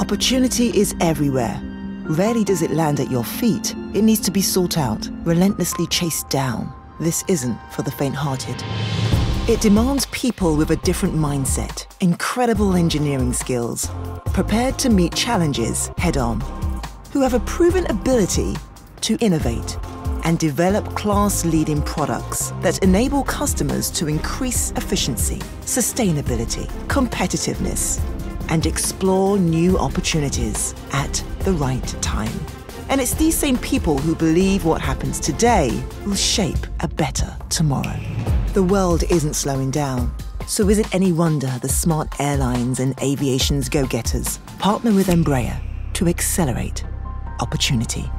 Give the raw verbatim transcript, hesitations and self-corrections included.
Opportunity is everywhere. Rarely does it land at your feet. It needs to be sought out, relentlessly chased down. This isn't for the faint-hearted. It demands people with a different mindset, incredible engineering skills, prepared to meet challenges head-on, who have a proven ability to innovate and develop class-leading products that enable customers to increase efficiency, sustainability, competitiveness, and explore new opportunities at the right time. And it's these same people who believe what happens today will shape a better tomorrow. The world isn't slowing down, so is it any wonder the smart airlines and aviation's go-getters partner with Embraer to accelerate opportunity?